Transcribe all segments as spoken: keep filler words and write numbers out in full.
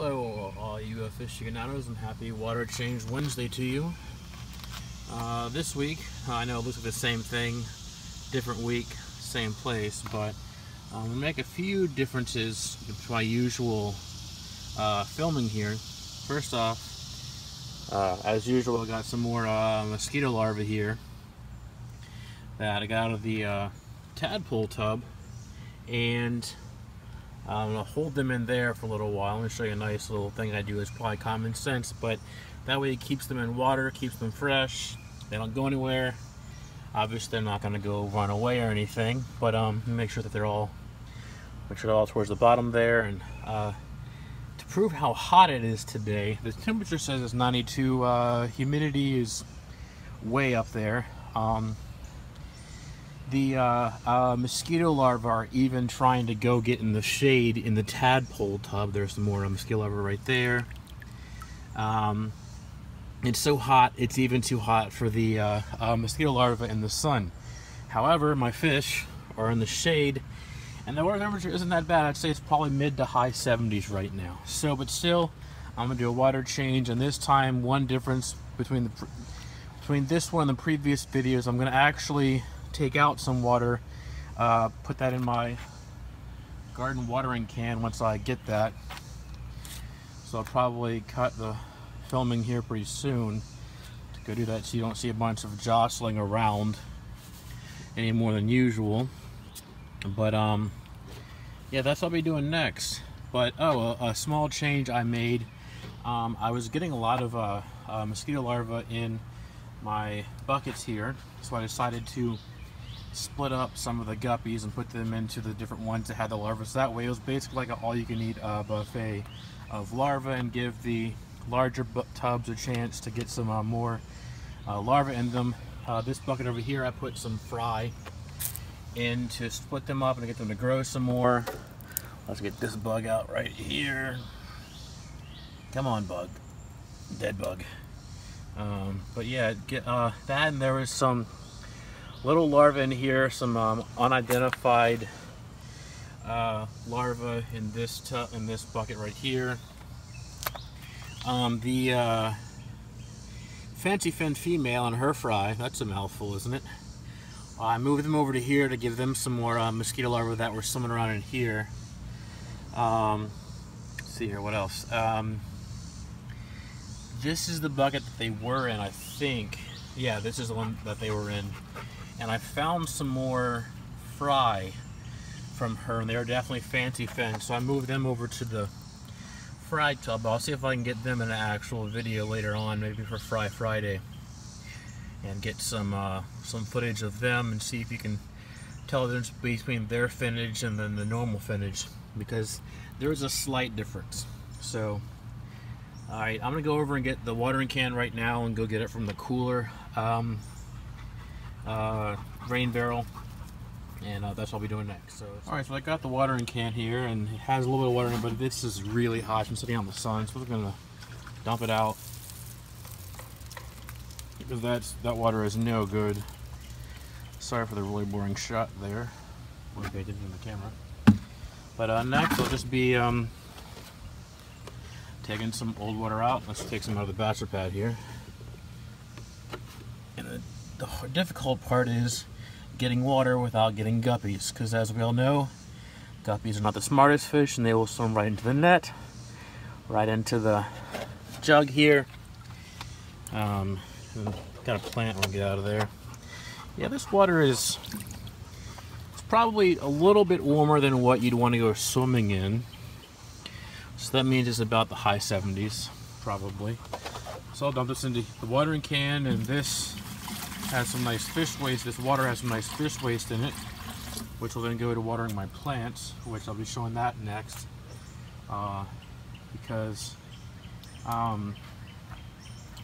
Hello all you uh, fish aficionados, and happy Water Change Wednesday to you. Uh, this week, I know it looks like the same thing, different week, same place, but I'm going to make a few differences to my usual uh, filming here. First off, uh, as usual, I got some more uh, mosquito larvae here that I got out of the uh, tadpole tub, and I'm going to hold them in there for a little while. I'm going to show you a nice little thing I do. It's probably common sense, but that way it keeps them in water, keeps them fresh. They don't go anywhere. Obviously, they're not going to go run away or anything, but um, make sure that they're all, make sure they're all towards the bottom there. And uh, to prove how hot it is today, the temperature says it's ninety-two. Uh, humidity is way up there. Um, The uh, uh, mosquito larvae are even trying to go get in the shade in the tadpole tub. There's some more mosquito larvae right there. Um, it's so hot, it's even too hot for the uh, uh, mosquito larvae in the sun. However, my fish are in the shade, and the water temperature isn't that bad. I'd say it's probably mid to high seventies right now. So, but still, I'm gonna do a water change, and this time, one difference between the between this one and the previous videos, I'm gonna actually take out some water, uh, put that in my garden watering can once I get that. So I'll probably cut the filming here pretty soon to go do that, so you don't see a bunch of jostling around any more than usual. But um, yeah, that's what I'll be doing next. But oh, a, a small change I made. Um, I was getting a lot of uh, uh, mosquito larvae in my buckets here, so I decided to split up some of the guppies and put them into the different ones that had the larvae. So that way it was basically like an all-you-can-eat uh, buffet of larvae, and give the larger tubs a chance to get some uh, more uh, larvae in them. Uh, this bucket over here, I put some fry in to split them up and get them to grow some more. Let's get this bug out right here. Come on, bug. Dead bug. Um, but yeah, get, uh, that, and there was some little larvae in here, some um, unidentified uh, larvae in this tub, in this bucket right here. Um, the uh, fancy fin female and her fry, that's a mouthful, isn't it? Uh, I moved them over to here to give them some more uh, mosquito larvae that were swimming around in here. Um, let's see here, what else? Um, This is the bucket that they were in, I think. Yeah, this is the one that they were in. And I found some more fry from her, and they were definitely fancy fins. So I moved them over to the fry tub. I'll see if I can get them in an actual video later on, maybe for Fry Friday, and get some uh, some footage of them and see if you can tell the difference between their finnage and then the normal finnage, because there is a slight difference. So. Alright, I'm going to go over and get the watering can right now and go get it from the cooler um, uh, rain barrel, and uh, that's what I'll be doing next. So, Alright, so I got the watering can here, and it has a little bit of water in it, but this is really hot. It's been sitting out in the sun, so I'm going to dump it out, because that's, that water is no good. Sorry for the really boring shot there. I didn't in the camera. But uh, next, I'll just be... Um, taking some old water out. Let's take some out of the bachelor pad here. And the, the difficult part is getting water without getting guppies, because as we all know, guppies are not the smartest fish, and they will swim right into the net, right into the jug here. Um, got a plant, we'll get out of there. Yeah, this water is it's probably a little bit warmer than what you'd want to go swimming in. So that means it's about the high seventies, probably. So I'll dump this into the watering can, and this has some nice fish waste. This water has some nice fish waste in it, which will then go to watering my plants, which I'll be showing that next, uh, because um,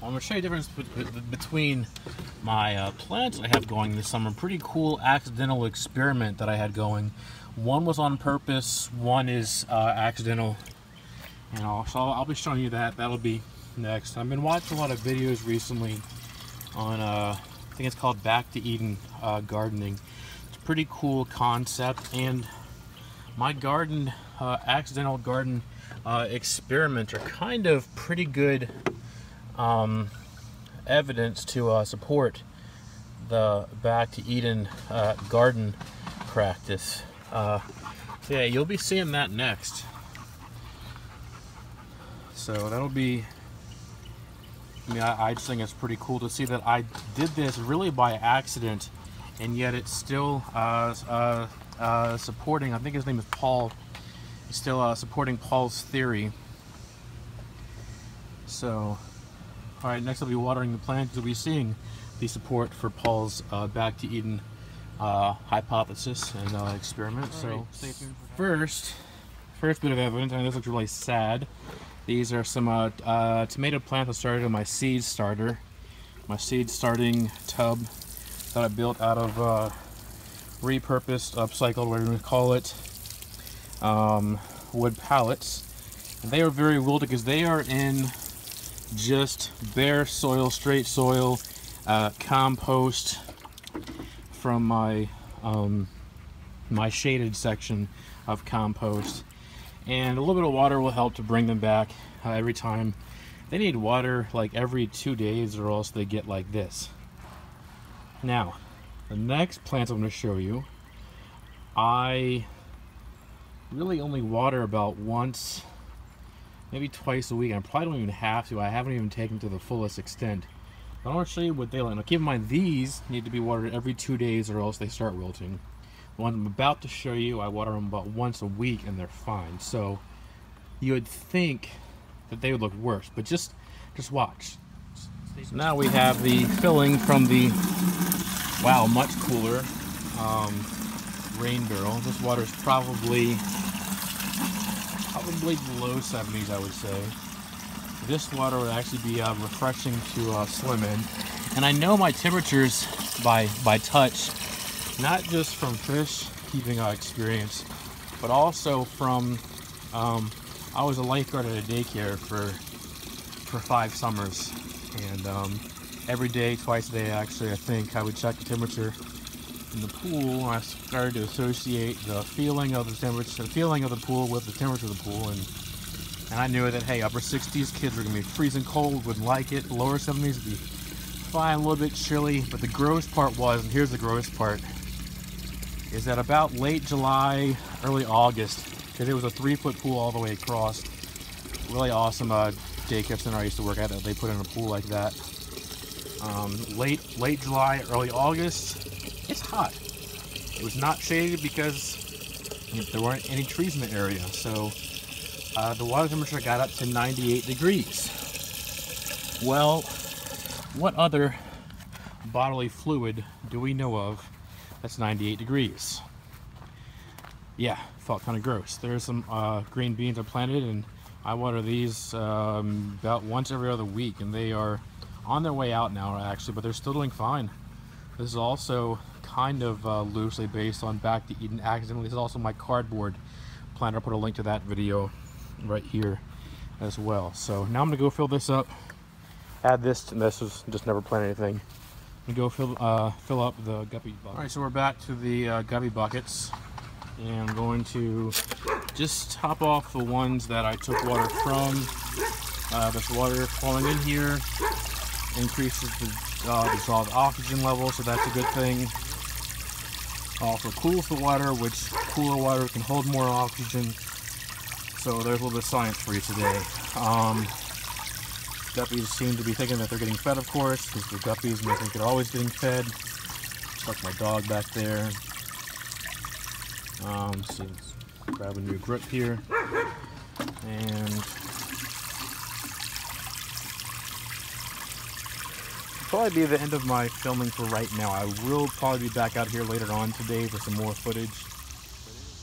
I'm going to show you the difference between my uh, plants I have going this summer. Pretty cool accidental experiment that I had going. One was on purpose, one is uh, accidental. And also, I'll be showing you that. That'll be next. I've been watching a lot of videos recently on, uh, I think it's called Back to Eden uh, gardening. It's a pretty cool concept, and my garden, uh, accidental garden uh, experiment are kind of pretty good um, evidence to uh, support the Back to Eden uh, garden practice. Uh, yeah, you'll be seeing that next. So that'll be, I mean, I, I just think it's pretty cool to see that I did this really by accident, and yet it's still uh, uh, uh, supporting, I think his name is Paul, it's still uh, supporting Paul's theory. So, alright, next I'll be watering the plants. We'll be seeing the support for Paul's uh, Back to Eden uh, hypothesis and uh, experiment. All right, so, stay tuned for first, first bit of evidence, I mean, this looks really sad. These are some uh, uh, tomato plants I started in my seed starter, my seed starting tub that I built out of uh, repurposed, upcycled, whatever you call it, um, wood pallets. And they are very wilted because they are in just bare soil, straight soil, uh, compost from my um, my shaded section of compost. And a little bit of water will help to bring them back uh, every time. They need water like every two days or else they get like this. Now, the next plants I'm going to show you, I really only water about once, maybe twice a week. I probably don't even have to. I haven't even taken to the fullest extent. But I want to show you what they like. Now, keep in mind, these need to be watered every two days or else they start wilting. The ones I'm about to show you, I water them about once a week and they're fine. So you would think that they would look worse, but just just watch. So now we have the filling from the, wow, much cooler um, rain barrel. This water is probably, probably below seventies, I would say. This water would actually be uh, refreshing to uh, swim in. And I know my temperatures by, by touch, not just from fish keeping our experience, but also from um, I was a lifeguard at a daycare for for five summers, and um, every day, twice a day actually, I think I would check the temperature in the pool. I started to associate the feeling of the temperature, the feeling of the pool with the temperature of the pool, and and I knew that hey, upper sixties, kids were gonna be freezing cold, wouldn't like it. Lower seventies would be fine, a little bit chilly. But the gross part was, and here's the gross part, is that about late July, early August, because it was a three foot pool all the way across. Really awesome uh, daycare center I used to work at, that they put in a pool like that. Um, late, late July, early August, it's hot. It was not shaded because there weren't any trees in the area. So uh, the water temperature got up to ninety-eight degrees. Well, what other bodily fluid do we know of that's ninety-eight degrees? Yeah, felt kind of gross. There's some uh, green beans I planted, and I water these um, about once every other week, and they are on their way out now actually, but they're still doing fine. This is also kind of uh, loosely based on Back to Eden accidentally. This is also my cardboard planter. I'll put a link to that video right here as well. So now I'm gonna go fill this up, add this, and this was just never planted anything. And go fill uh, fill up the guppy bucket. All right, so we're back to the uh, guppy buckets, and I'm going to just top off the ones that I took water from. Uh, this water falling in here increases the uh, dissolved oxygen level, so that's a good thing. Also cools the water, which cooler water can hold more oxygen. So there's a little bit of science for you today. Um, Guppies seem to be thinking that they're getting fed, of course, because the guppies may think they're always getting fed. Stuck my dog back there. Um, so grab a new grip here. And probably be the end of my filming for right now. I will probably be back out here later on today for some more footage.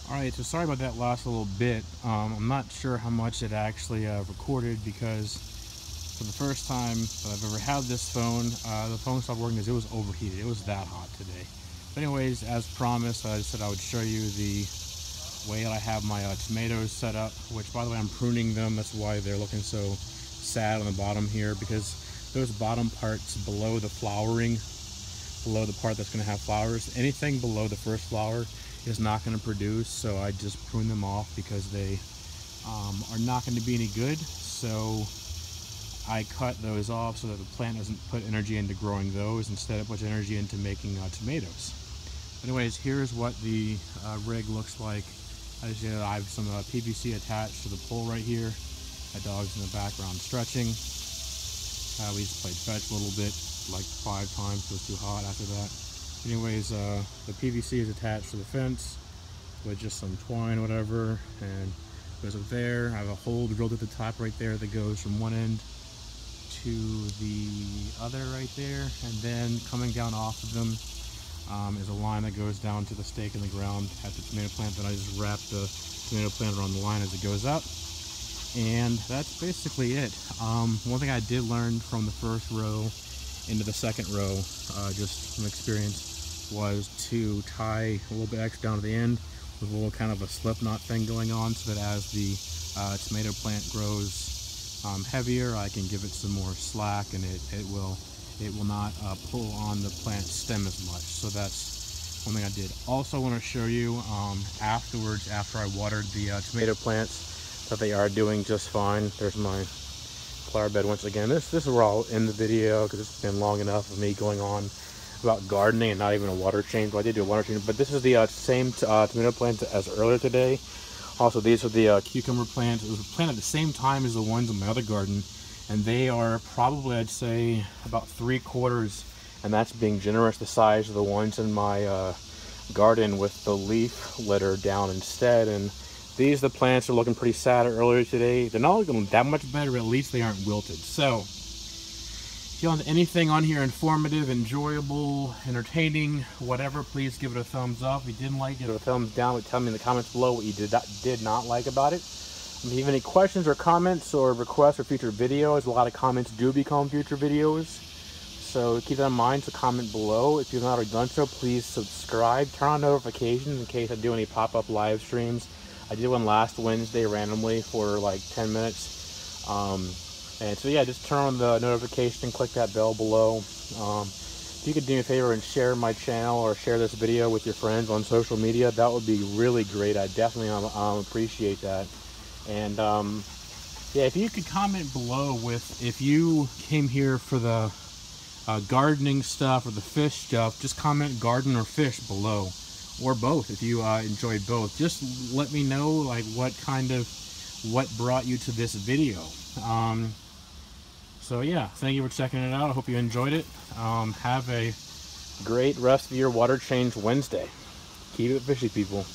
Alright, so sorry about that last little bit. Um, I'm not sure how much it actually uh, recorded, because for the first time that I've ever had this phone, uh, the phone stopped working because it was overheated. It was that hot today. But anyways, as promised, I said I would show you the way that I have my uh, tomatoes set up, which by the way, I'm pruning them. That's why they're looking so sad on the bottom here, because those bottom parts below the flowering, below the part that's going to have flowers, anything below the first flower is not going to produce, so I just prune them off because they um, are not going to be any good. So I cut those off so that the plant doesn't put energy into growing those. Instead it puts energy into making uh, tomatoes. Anyways, here's what the uh, rig looks like. As you know, I have some uh, P V C attached to the pole right here. My dog's in the background stretching. Uh, we just played fetch a little bit, like five times, so it was too hot after that. Anyways, uh, the P V C is attached to the fence with just some twine or whatever, and goes up there. I have a hole drilled at the top right there that goes from one end to the other right there, and then coming down off of them Um, is a line that goes down to the stake in the ground at the tomato plant. Then I just wrap the tomato plant around the line as it goes up, and that's basically it. Um, one thing I did learn from the first row into the second row, uh, just from experience, was to tie a little bit extra down to the end with a little kind of a slip knot thing going on, so that as the uh, tomato plant grows um, heavier, I can give it some more slack, and it, it will it will not uh, pull on the plant stem as much. So that's one thing I did. Also want to show you um, afterwards, after I watered the uh, tomato plants, that they are doing just fine. There's my flower bed once again. This this is where I'll end the video, because it's been long enough of me going on about gardening and not even a water change. Well, I did do a water change, but this is the uh, same uh, tomato plant as earlier today. Also, these are the uh, cucumber plants. It was planted at the same time as the ones in my other garden, and they are probably, I'd say, about three quarters, and that's being generous, the size of the ones in my uh, garden with the leaf litter down instead. And these, the plants are looking pretty sad earlier today. They're not looking that much better, but at least they aren't wilted. So if you want anything on here informative, enjoyable, entertaining, whatever, please give it a thumbs up. If you didn't like it, give it a thumbs down, but tell me in the comments below what you did not, did not like about it. If you have any questions or comments or requests for future videos, a lot of comments do become future videos, so keep that in mind. So comment below. If you've not already done so, please subscribe, turn on notifications in case I do any pop-up live streams. I did one last Wednesday randomly for like ten minutes, um, and so yeah, just turn on the notification, click that bell below. Um, if you could do me a favor and share my channel or share this video with your friends on social media, that would be really great. I definitely um, um, appreciate that. And um yeah, if you could comment below with, if you came here for the uh, gardening stuff or the fish stuff, just comment garden or fish below, or both if you uh, enjoyed both. Just let me know like what kind of what brought you to this video. Um so yeah, thank you for checking it out. I hope you enjoyed it. Um have a great rest of your Water Change Wednesday. Keep it fishy, people.